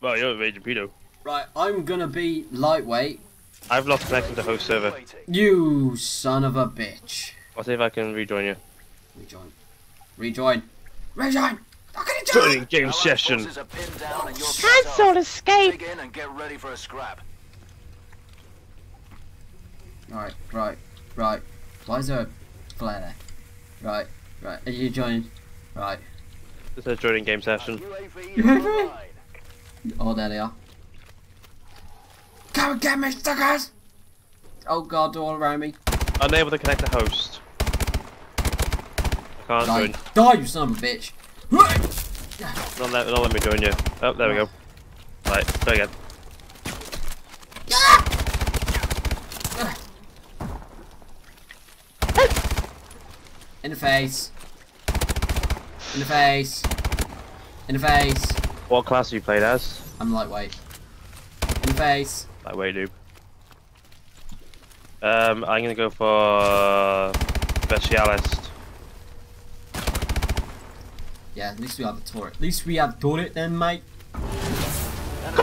Well, you're a raging pedo. Right, I'm gonna be lightweight. I've lost connection to the host server. You son of a bitch. I'll see if I can rejoin you. Rejoin. Rejoin. Rejoin! Joining game session. Cancel escape. Alright, right. Why is there a flare there? Right. Are you joining? Right. This is joining game session. UAV? Oh, there they are. Come and get me, suckers! Oh god, they're all around me. Unable to connect the host. I can't join. Die, you son of a bitch! Don't let me join you. Oh, there we go. Right, go again. In the face. In the face. In the face. What class have you played as? I'm lightweight. In the face. Lightweight noob. I'm gonna go for specialist. Yeah, at least we have a turret. At least we have a turret then, mate. Ready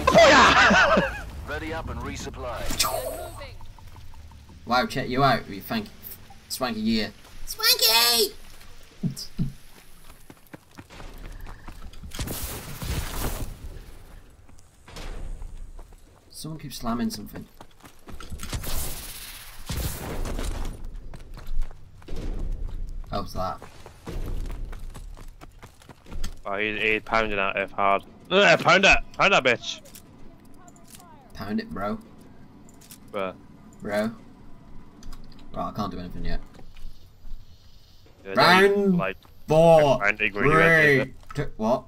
up and resupply. Wow, check you out, you thank Swanky year. Swanky! Someone keeps slamming something. How's that? Oh, he's pounding at F hard. Ugh, pound that bitch. Pound it, bro. Bro. Right, I can't do anything yet. Yeah, round like, 4, round 3, two, what?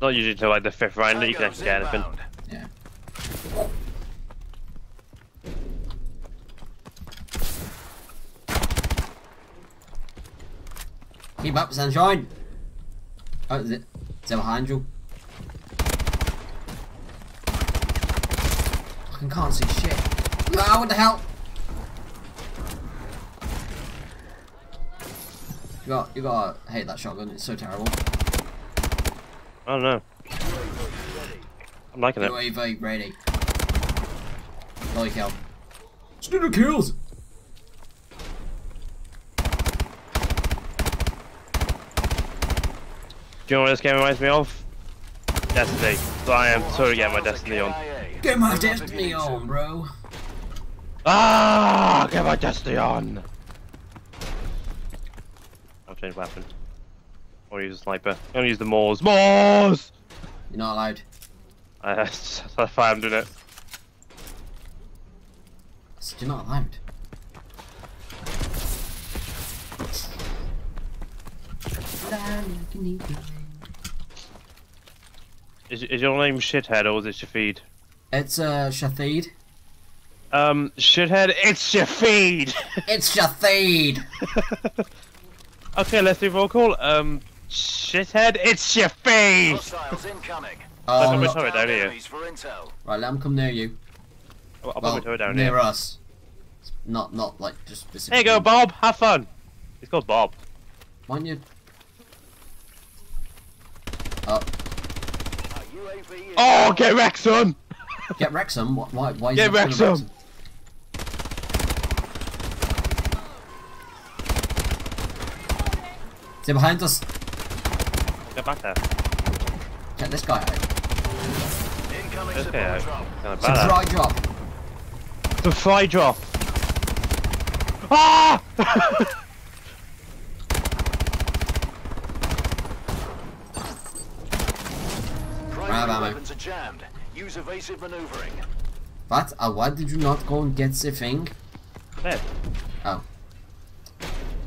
Not usually till like the 5th round that you can actually get anything. Yeah. Keep up, sunshine. Oh, is it? Is that behind you? I can't see shit. Oh, what the hell? You gotta hate that shotgun, it's so terrible. I don't know. I'm liking it. UAV ready. Holy cow. Student kills! Do you know what this game reminds me of? Destiny. So I am totally getting my Destiny on. Get my Destiny on, bro. Ah, get my Destiny on. I'll change weapon. Or use a sniper. I'm gonna use the Moors. Moors! You're not allowed. That's why I'm doing it. You're not allowed. Is your name Shithead or is it Shafeed? It's Shafeed. Shithead, it's Shafeed! It's Shafeed! Okay, let's do vocal. Shithead, it's Shafeed! I'll put my turret down here. Right, let him come near you. I'll put my turret down near here. Near us. Not like just specifically. Here you go, Bob, have fun! He's called Bob. Why don't you. Oh. Oh, get Wrexham! Get Wrexham? Why is it Wrexham? They're behind us. Get back there. Check this guy out. Incoming supply drop. It's a fry drop. It's a fry drop. Ah! Jammed. Use evasive maneuvering. But why did you not go and get the thing? There. Oh.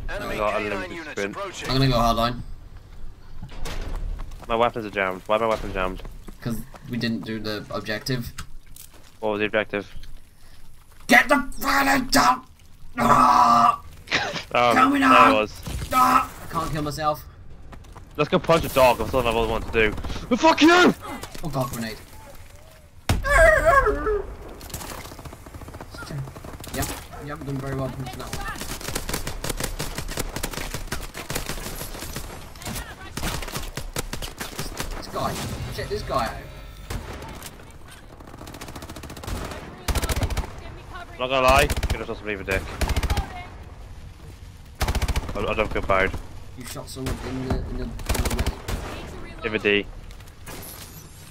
Enemy K9 units approaching. I'm gonna go hardline. My weapons are jammed. Why are my weapons jammed? Because we didn't do the objective. What was the objective? Get the fire down! Ah! Coming on! Was. Ah! I can't kill myself. Let's go punch a dog. I still don't know what I want to do. But fuck you! Oh god, grenade. You haven't done very well punching that one. This guy. Check this guy out. Not gonna lie, you're just leave a dick. I don't feel bad. You shot someone in the willy. In the D.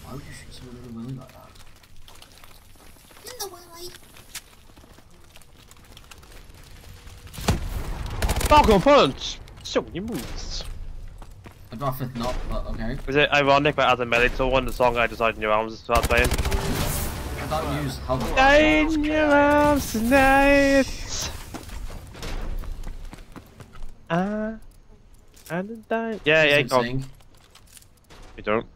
Why would you shoot someone in the willy like that? In the willy. Falcon punch. So many moves. I'd rather not, but okay. Is it ironic that as a melee tool when the song I decided New Arms is start playing? I don't use how the in New Arms tonight. And die. Yeah, yeah, go on. You don't.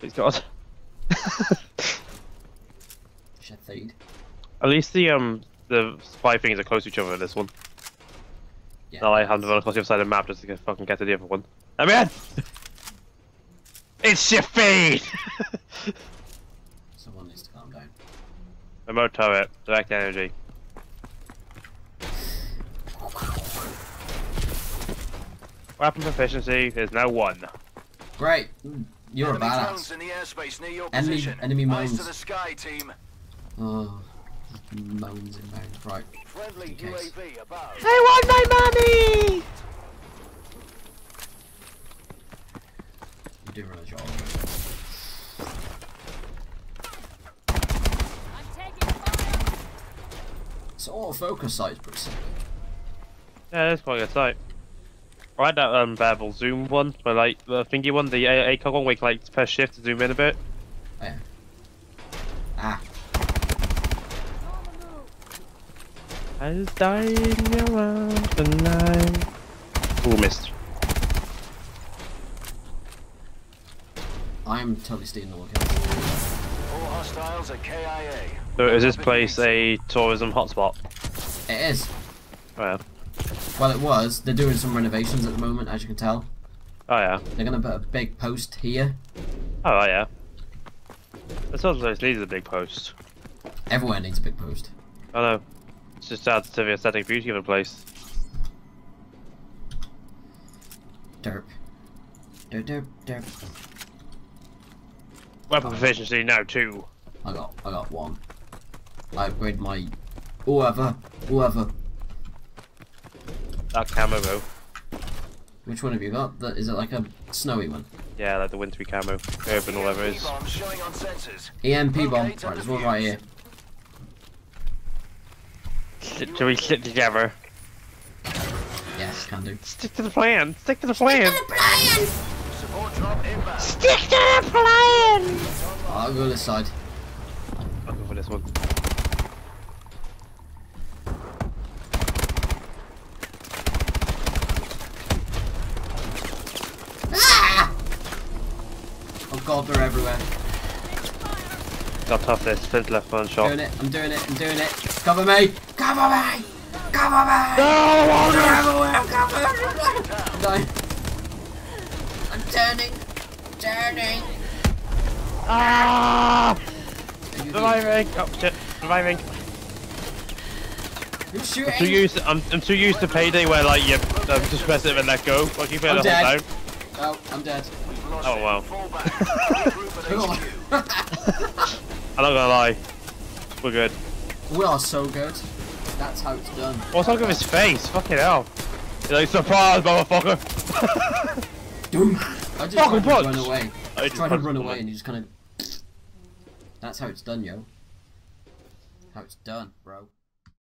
Please God. Shit, feed. At least the spy things are close to each other in this one. Yeah, no, I have to run across the other side of the map just to fucking get to the other one. I mean, it's your feed. Someone needs to calm down. Remote turret, direct energy. Weapon proficiency is now 1. Great, you're enemy a badass. In the airspace near your enemy mines. Eyes to the sky, team. Oh. Moans and moans, right. Friendly UAV above. I want my money! You do really job. I'm taking fire. So autofocus sight is pretty simple. Yeah, that's quite a good sight. I had that variable zoom one, but like the thingy one, the ACOG one, we can like press shift to zoom in a bit. Oh, yeah. Ah. I just died around the night. Ooh, missed. I'm totally stealing the workouts. All hostiles are KIA. So is this place a tourism hotspot? It is. Oh yeah. Well, it was. They're doing some renovations at the moment, as you can tell. Oh yeah. They're gonna put a big post here. Oh yeah. This whole place needs a big post. Everywhere needs a big post. I know. It's just adds to the aesthetic beauty of the place. Derp. Derp, derp, derp. Weapon proficiency now 2. I got 1. I upgrade my whoever. That camo though. Which one have you got? That, is it like a snowy one? Yeah, like the wintry camo. Urban, whatever it is. EMP bomb. Right, there's one right here. Do we sit together? Yes, can do. Stick to the plan! Stick to the plan! Stick to the plan! Stick to the plan! I'll go this side. I'll go for this one. Ah! Oh god, they're everywhere. Got tough this, Flint left one shot. I'm doing it. Cover me! Cover me! Cover me! No! Cover me! No! I'm turning! Ah! Surviving! Oh shit, surviving. You're shooting! I'm too used to Payday where like you just press it and let go. Like you feel down. Oh, I'm dead. Oh wow. Oh. I'm not gonna lie, we're good. We are so good. That's how it's done. What's wrong with his face? Fucking hell. He's like, surprise, motherfucker. I just tried to run away. I tried to run away and you just kind of... That's how it's done, yo. How it's done, bro.